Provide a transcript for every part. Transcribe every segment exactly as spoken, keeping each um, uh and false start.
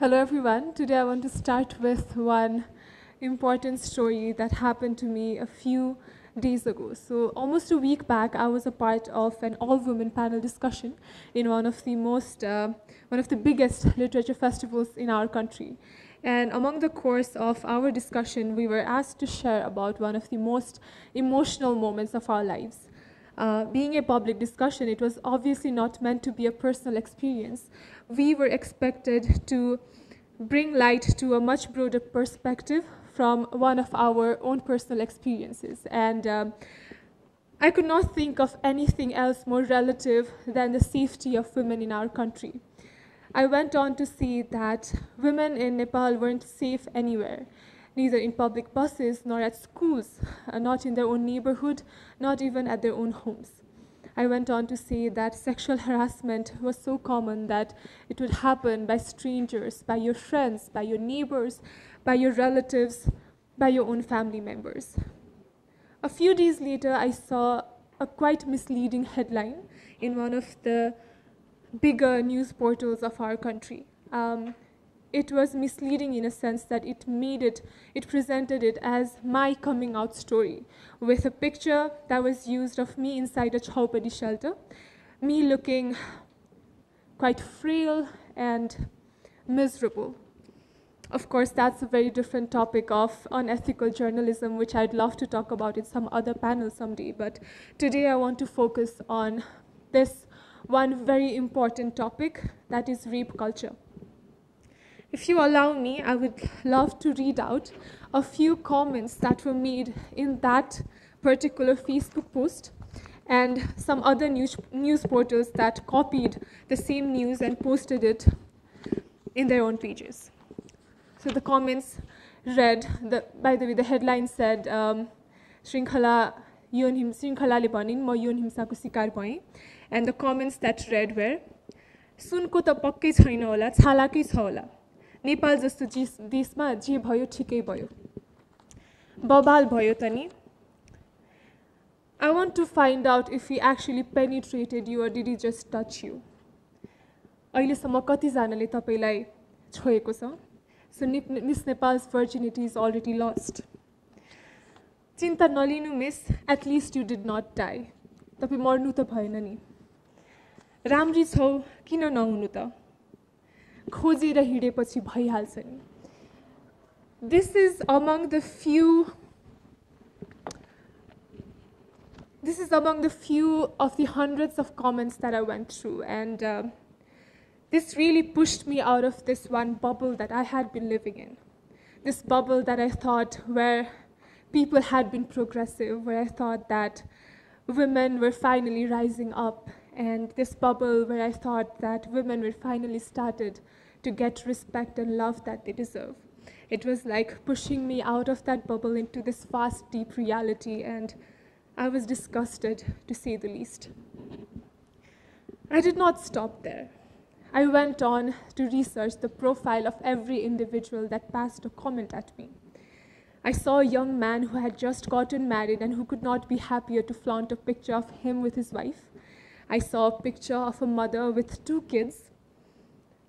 Hello everyone, today I want to start with one important story that happened to me a few days ago. So almost a week back, I was a part of an all-women panel discussion in one of the most, uh, one of the biggest literature festivals in our country. And among the course of our discussion, we were asked to share about one of the most emotional moments of our lives. Uh, being a public discussion, it was obviously not meant to be a personal experience. We were expected to bring light to a much broader perspective from one of our own personal experiences. And um, I could not think of anything else more relative than the safety of women in our country. I went on to see that women in Nepal weren't safe anywhere. Neither in public buses, nor at schools, uh, not in their own neighborhood, not even at their own homes. I went on to say that sexual harassment was so common that it would happen by strangers, by your friends, by your neighbors, by your relatives, by your own family members. A few days later, I saw a quite misleading headline in one of the bigger news portals of our country. Um, It was misleading in a sense that it made it, it presented it as my coming out story, with a picture that was used of me inside a Chhaupadi shelter, me looking quite frail and miserable. Of course, that's a very different topic of unethical journalism, which I'd love to talk about in some other panel someday, but today I want to focus on this one very important topic, that is rape culture. If you allow me, I would love to read out a few comments that were made in that particular Facebook post and some other news, news portals that copied the same news and posted it in their own pages. So the comments read, the, by the way, the headline said, um, Shrinkhala Yon Him, Shrinkhala Le Banin, Ma Yon Himsa Ko Sikar Bhaye, and the comments that read were, Sun ko ta pakkai chaina hola, chala kai chha hola. Nepal जस्तो देशमा जे भयो ठिकै भयो बबाल भयो त नि. I want to find out if he actually penetrated you or did he just touch you. अहिलेसम्म कति जनाले तपाईलाई छोएको छ. So Miss Nepal's virginity is already lost. चिन्ता नलिनु miss, at least you did not die. तपाई मर्नु त भएन नि. राम्री छौ किन नहुनु त. This is among the few this is among the few of the hundreds of comments that I went through, and uh, this really pushed me out of this one bubble that I had been living in, this bubble that I thought where people had been progressive, where I thought that women were finally rising up, and this bubble where I thought that women were finally started to get respect and love that they deserve. It was like pushing me out of that bubble into this fast, deep reality, and I was disgusted, to say the least. I did not stop there. I went on to research the profile of every individual that passed a comment at me. I saw a young man who had just gotten married and who could not be happier to flaunt a picture of him with his wife. I saw a picture of a mother with two kids.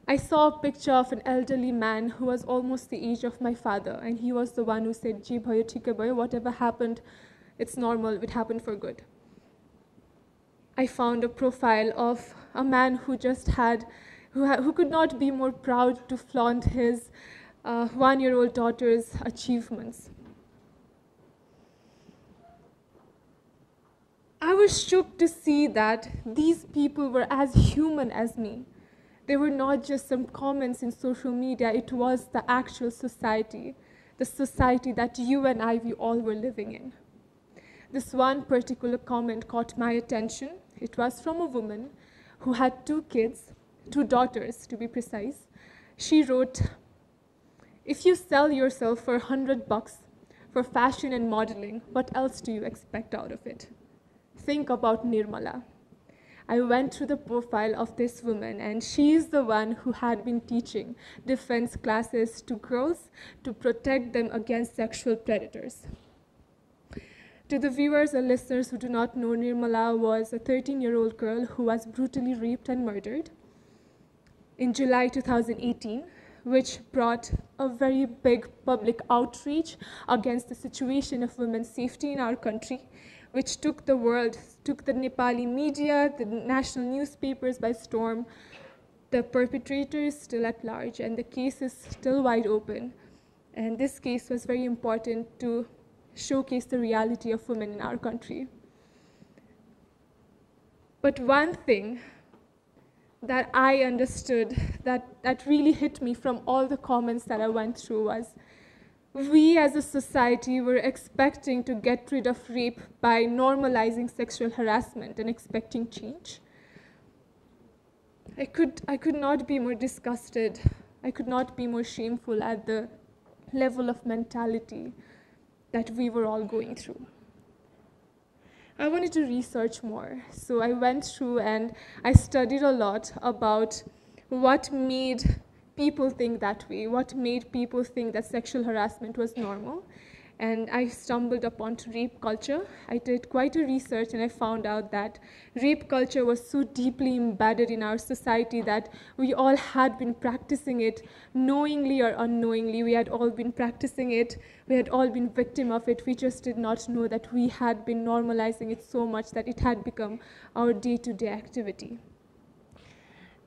I saw a picture of an elderly man who was almost the age of my father, and he was the one who said, Ji bhayo, thike bhayo, whatever happened, it's normal, it happened for good. I found a profile of a man who just had, who, ha who could not be more proud to flaunt his uh, one-year-old daughter's achievements. I was shook to see that these people were as human as me. They were not just some comments in social media, it was the actual society, the society that you and I, we all were living in. This one particular comment caught my attention. It was from a woman who had two kids, two daughters to be precise. She wrote, if you sell yourself for a hundred bucks for fashion and modeling, what else do you expect out of it? Think about Nirmala. I went through the profile of this woman, and she is the one who had been teaching defense classes to girls to protect them against sexual predators. To the viewers or listeners who do not know, Nirmala was a thirteen-year-old girl who was brutally raped and murdered in July two thousand eighteen which brought a very big public outreach against the situation of women's safety in our country, which took the world, took the Nepali media, the national newspapers by storm. The perpetrator is still at large, and the case is still wide open. And this case was very important to showcase the reality of women in our country. But one thing that I understood that, that really hit me from all the comments that I went through was, we as a society were expecting to get rid of rape by normalizing sexual harassment and expecting change. I could, I could not be more disgusted. I could not be more shameful at the level of mentality that we were all going through. I wanted to research more, so I went through and I studied a lot about what made people think that way, what made people think that sexual harassment was normal, and I stumbled upon rape culture. I did quite a research and I found out that rape culture was so deeply embedded in our society that we all had been practicing it knowingly or unknowingly. We had all been practicing it, we had all been victim of it, we just did not know that we had been normalizing it so much that it had become our day-to-day activity.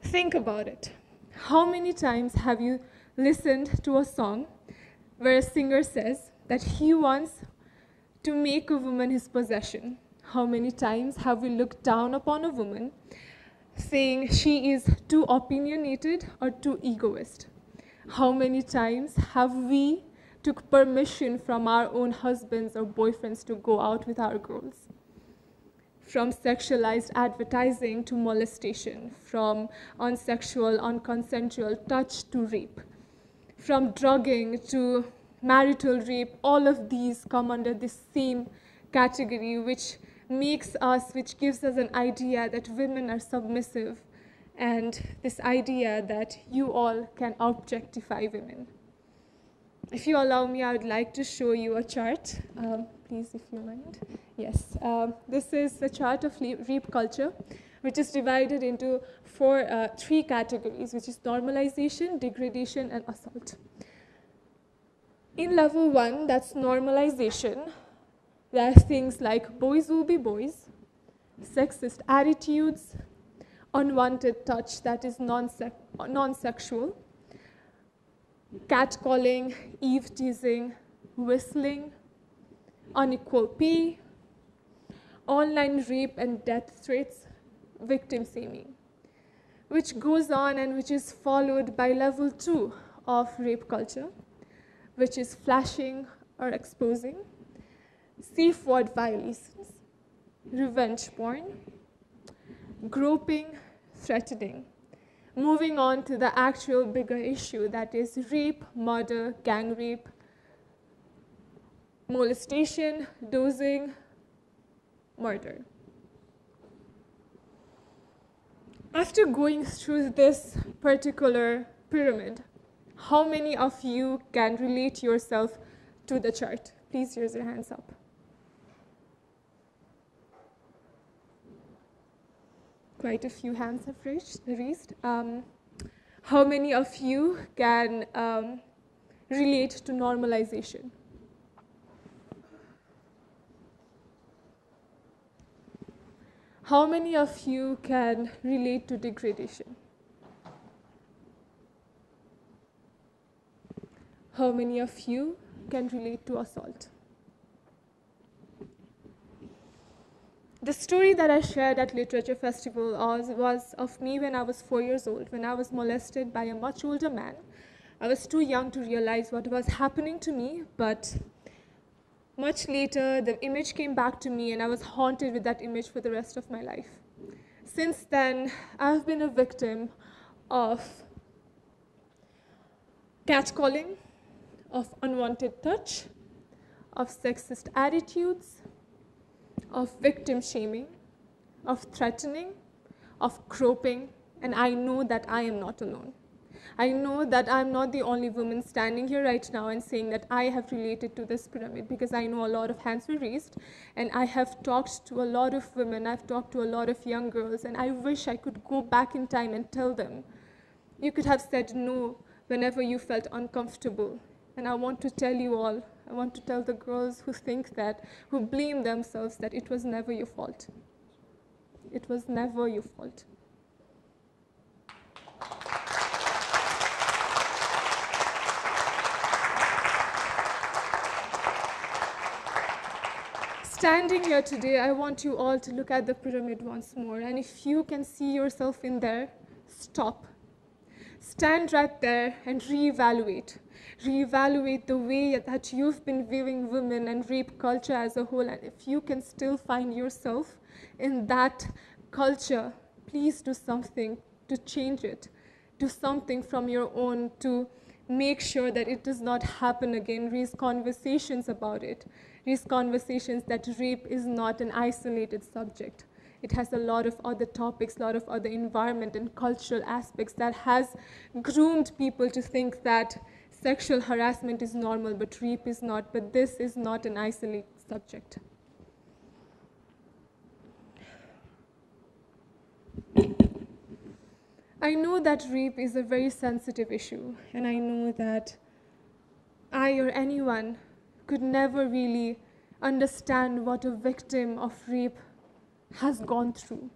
Think about it. How many times have you listened to a song where a singer says that he wants to make a woman his possession? How many times have we looked down upon a woman saying she is too opinionated or too egoist? How many times have we took permission from our own husbands or boyfriends to go out with our girls? From sexualized advertising to molestation, from unsexual, unconsensual touch to rape, from drugging to marital rape, all of these come under this same category, which makes us, which gives us an idea that women are submissive, and this idea that you all can objectify women. If you allow me, I would like to show you a chart. Um, please, if you mind. Yes, um, this is the chart of rape culture, which is divided into four, uh, three categories, which is normalization, degradation, and assault. In level one, that's normalization. There are things like boys will be boys, sexist attitudes, unwanted touch that is non-sexual, catcalling, eve teasing, whistling, unequal pay, online rape and death threats, victim shaming, which goes on and which is followed by level two of rape culture, which is flashing or exposing, safe word violations, revenge porn, groping, threatening, moving on to the actual bigger issue that is rape, murder, gang rape, molestation, dosing, murder. After going through this particular pyramid, how many of you can relate yourself to the chart? Please raise your hands up. Quite a few hands have raised. Um, how many of you can um, relate to normalization? How many of you can relate to degradation? How many of you can relate to assault? The story that I shared at Literature Festival was, was of me when I was four years old, when I was molested by a much older man. I was too young to realize what was happening to me, but much later the image came back to me and I was haunted with that image for the rest of my life. Since then, I've been a victim of catcalling, of unwanted touch, of sexist attitudes, of victim shaming, of threatening, of groping, and I know that I am not alone. I know that I'm not the only woman standing here right now and saying that I have related to this pyramid, because I know a lot of hands were raised, and I have talked to a lot of women, I've talked to a lot of young girls, and I wish I could go back in time and tell them, you could have said no whenever you felt uncomfortable. And I want to tell you all, I want to tell the girls who think that, who blame themselves, that it was never your fault. It was never your fault. Standing here today, I want you all to look at the pyramid once more, and if you can see yourself in there, stop. Stand right there and reevaluate. Reevaluate the way that you've been viewing women and rape culture as a whole, and if you can still find yourself in that culture, please do something to change it. Do something from your own to make sure that it does not happen again. Raise conversations about it. Raise conversations that rape is not an isolated subject. It has a lot of other topics, a lot of other environment and cultural aspects that has groomed people to think that sexual harassment is normal, but rape is not, but this is not an isolated subject. I know that rape is a very sensitive issue, and I know that I or anyone could never really understand what a victim of rape has gone through.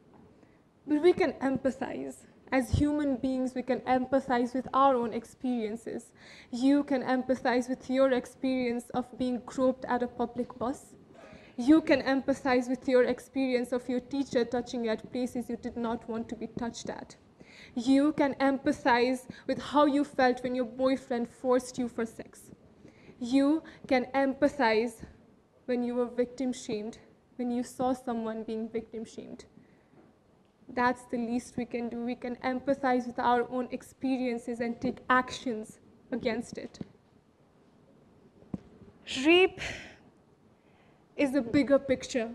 But we can empathize. As human beings, we can empathize with our own experiences. You can empathize with your experience of being groped at a public bus. You can empathize with your experience of your teacher touching you at places you did not want to be touched at. You can empathize with how you felt when your boyfriend forced you for sex. You can empathize when you were victim shamed, when you saw someone being victim shamed. That's the least we can do. We can empathize with our own experiences and take actions against it. Rape is a bigger picture.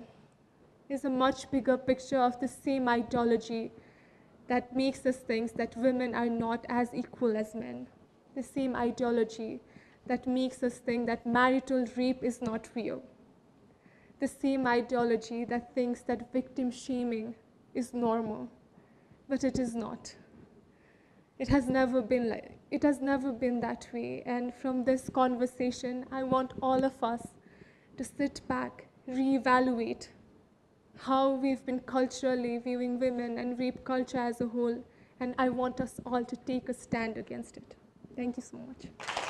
It's a much bigger picture of the same ideology that makes us think that women are not as equal as men. The same ideology that makes us think that marital rape is not real. The same ideology that thinks that victim shaming is normal, but it is not. It has never been like, it has never been that way. And from this conversation, I want all of us to sit back, reevaluate how we've been culturally viewing women and rape culture as a whole, and I want us all to take a stand against it. Thank you so much.